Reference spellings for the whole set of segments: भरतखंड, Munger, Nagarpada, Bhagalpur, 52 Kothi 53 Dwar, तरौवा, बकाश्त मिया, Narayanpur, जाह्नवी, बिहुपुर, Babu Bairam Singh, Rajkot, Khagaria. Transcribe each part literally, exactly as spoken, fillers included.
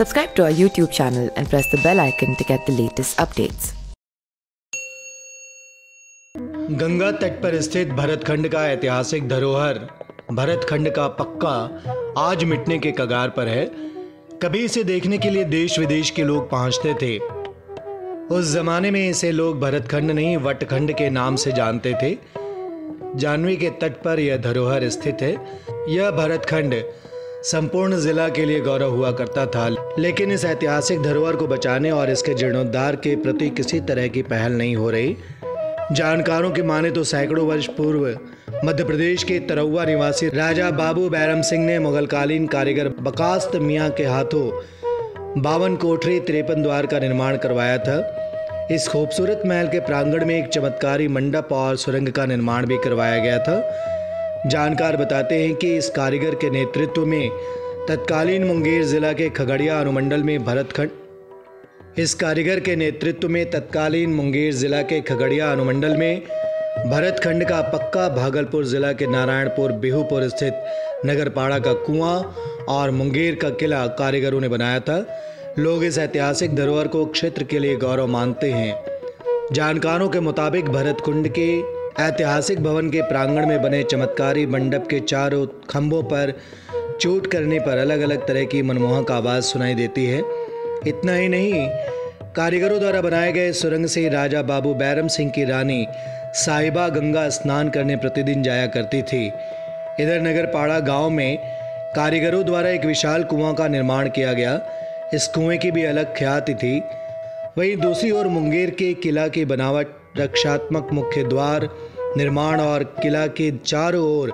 Subscribe to our YouTube channel and press the bell icon to get the latest updates. Ganga तट पर स्थित भरत खंड का ऐतिहासिक धरोहर भरत खंड का पक्का आज मिटने के कगार पर है। कभी इसे देखने के लिए देश विदेश के लोग पहुंचते थे। उस जमाने में इसे लोग भरत खंड नहीं वट खंड के नाम से जानते थे। जाह्नवी के तट पर यह धरोहर स्थित है। यह भरत खंड संपूर्ण जिला के लिए गौरव हुआ करता था, लेकिन इस ऐतिहासिक धरोहर को बचाने और इसके जीर्णोद्धार के प्रति किसी तरह की पहल नहीं हो रही। जानकारों की माने तो सैकड़ों वर्ष पूर्व मध्य प्रदेश के तरौवा निवासी राजा बाबू बैरम सिंह ने मुगलकालीन कारीगर बकाश्त मिया के हाथों बावन कोठरी तिरपन द्वार का निर्माण करवाया था। इस खूबसूरत महल के प्रांगण में एक चमत्कारी मंडप और सुरंग का निर्माण भी करवाया गया था। जानकार बताते हैं कि इस कारीगर के नेतृत्व में तत्कालीन मुंगेर जिला के खगड़िया अनुमंडल में भरत खंड इस कारीगर के नेतृत्व में तत्कालीन मुंगेर जिला के खगड़िया अनुमंडल में भरत खंड का पक्का भागलपुर जिला के नारायणपुर बिहुपुर स्थित नगरपाड़ा का कुआं और मुंगेर का किला कारीगरों ने बनाया था। लोग इस ऐतिहासिक धरोहर को क्षेत्र के लिए गौरव मानते हैं। जानकारों के मुताबिक भरत कुंड के ऐतिहासिक भवन के प्रांगण में बने चमत्कारी मंडप के चारों खंभों पर चोट करने पर अलग अलग तरह की मनमोहक आवाज़ सुनाई देती है। इतना ही नहीं, कारीगरों द्वारा बनाए गए सुरंग से राजा बाबू बैरम सिंह की रानी साहिबा गंगा स्नान करने प्रतिदिन जाया करती थी। इधर नगरपाड़ा गांव में कारीगरों द्वारा एक विशाल कुआं का निर्माण किया गया। इस कुएं की भी अलग ख्याति थी। वहीं दूसरी ओर मुंगेर के किला की बनावट, रक्षात्मक मुख्य द्वार निर्माण और किला के चारों ओर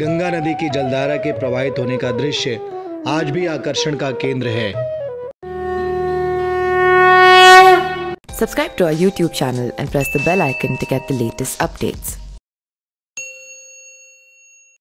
गंगा नदी की जलधारा के प्रवाहित होने का दृश्य आज भी आकर्षण का केंद्र है। Subscribe to our YouTube channel and press the bell icon to get the latest updates.